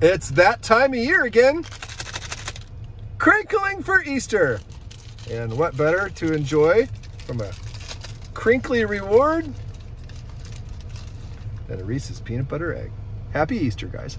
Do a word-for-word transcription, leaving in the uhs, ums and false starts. It's that time of year again, crinkling for Easter. And what better to enjoy from a crinkly reward than a Reeces peanut butter egg. Happy Easter, guys.